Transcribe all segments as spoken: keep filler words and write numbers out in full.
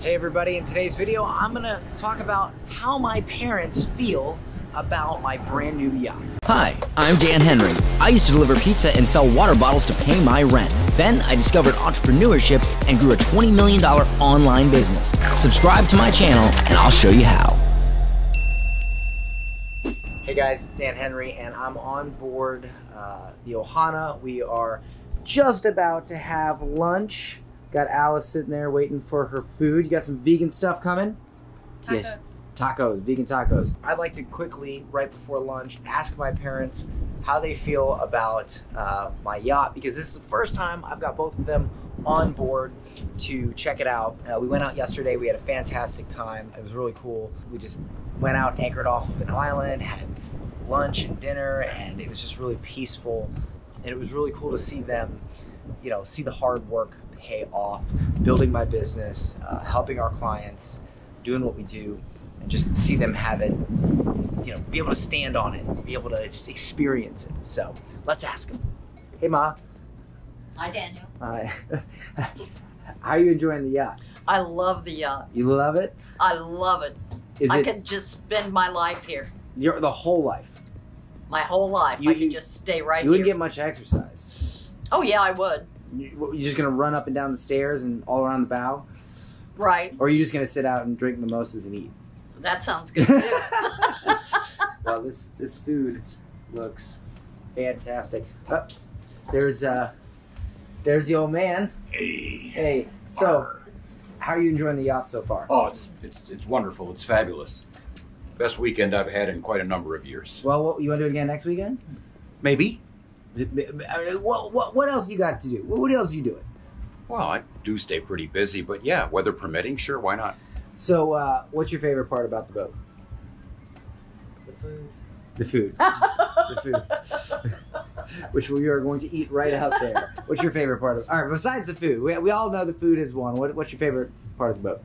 Hey everybody, in today's video, I'm gonna talk about how my parents feel about my brand new yacht. Hi, I'm Dan Henry. I used to deliver pizza and sell water bottles to pay my rent. Then I discovered entrepreneurship and grew a twenty million dollar online business. Subscribe to my channel and I'll show you how. Hey guys, it's Dan Henry and I'm on board uh, the Ohana. We are just about to have lunch. Got Alice sitting there waiting for her food. You got some vegan stuff coming? Tacos. Yes. Tacos, vegan tacos. I'd like to quickly, right before lunch, ask my parents how they feel about uh, my yacht, because this is the first time I've got both of them on board to check it out. Uh, we went out yesterday, we had a fantastic time. It was really cool. We just went out, anchored off of an island, had lunch and dinner, and it was just really peaceful. And it was really cool to see them, you know, see the hard work pay off, building my business, uh, helping our clients, doing what we do, and just see them have it, you know, be able to stand on it, be able to just experience it. So let's ask them. Hey, Ma. Hi, Daniel. Hi. How are you enjoying the yacht? I love the yacht. You love it? I love it. Is I it... could just spend my life here. Your the whole life? My whole life. You, I could you, just stay right you here. You wouldn't get much exercise. Oh, yeah, I would. You're just gonna run up and down the stairs and all around the bow? Right. Or are you just gonna sit out and drink mimosas and eat? That sounds good too. Well, this, this food looks fantastic. Oh, there's uh, there's the old man. Hey. Hey. So, how are you enjoying the yacht so far? Oh, it's, it's, it's wonderful. It's fabulous. Best weekend I've had in quite a number of years. Well, you wanna do it again next weekend? Maybe. What, what, what else you got to do? What else are you doing? Well, I do stay pretty busy, but yeah, weather permitting, sure, why not? So, uh, what's your favorite part about the boat? The food. The food. The food. Which we are going to eat right out there. What's your favorite part of it? All right, besides the food, we, we all know the food is one. What, what's your favorite part of the boat?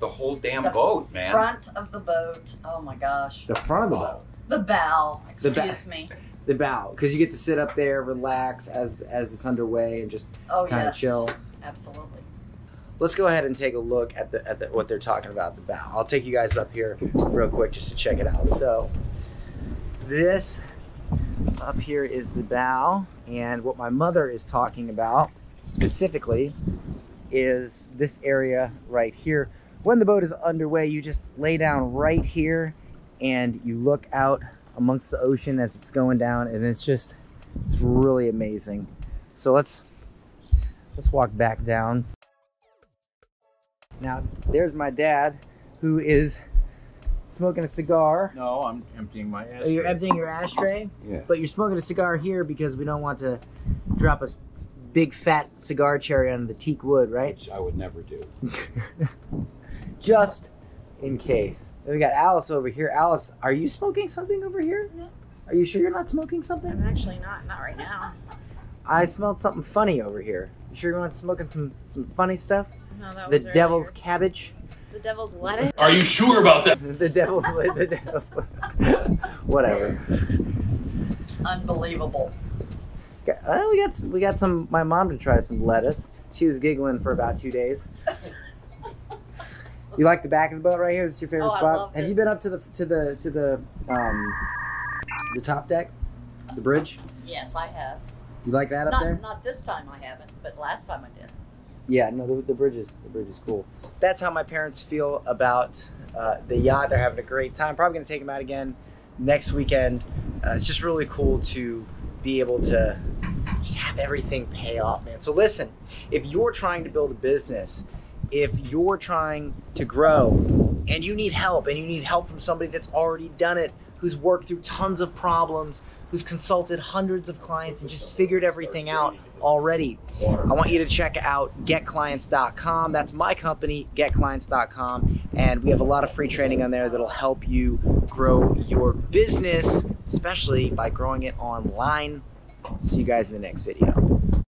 The whole damn the boat, man. The front of the boat. Oh my gosh. The front of the boat. The bow. Excuse the ba me. The bow, because you get to sit up there, relax as as it's underway, and just oh, kind of yes. chill. Absolutely. Let's go ahead and take a look at the at the, what they're talking about. The bow. I'll take you guys up here real quick just to check it out. So this up here is the bow, and what my mother is talking about specifically is this area right here. When the boat is underway, you just lay down right here, and you look out amongst the ocean as it's going down, and it's just, it's really amazing. So let's let's walk back down. Now there's my dad, who is smoking a cigar. No, I'm emptying my ashtray. Oh, you're emptying your ashtray? Yeah. But you're smoking a cigar here because we don't want to drop a big fat cigar cherry on the teak wood, right? Which I would never do. Just in case. Then we got Alice over here. Alice, are you smoking something over here? No. Are you sure you're not smoking something? I'm actually not, not right now. I smelled something funny over here. You sure you're not smoking some, some funny stuff? No, that was The earlier. devil's cabbage. The devil's lettuce. Are you sure about that? The devil's the devil's whatever. Unbelievable. Okay. Well, we got some, we got some, my mom to try some lettuce. She was giggling for about two days. You like the back of the boat right here? Is this your favorite oh, spot? I loved Have it. you been up to the to the to the um the top deck, the bridge? Yes, I have. You like that not, up there? Not this time I haven't, but last time I did. Yeah, no, the, the bridge is the bridge is cool. That's how my parents feel about uh, the yacht. They're having a great time. Probably gonna take them out again next weekend. Uh, it's just really cool to be able to just have everything pay off, man. So listen, if you're trying to build a business, if you're trying to grow and you need help and you need help from somebody that's already done it, who's worked through tons of problems, who's consulted hundreds of clients and just figured everything out already, I want you to check out get clients dot com. That's my company, get clients dot com. And we have a lot of free training on there that'll help you grow your business, especially by growing it online. See you guys in the next video.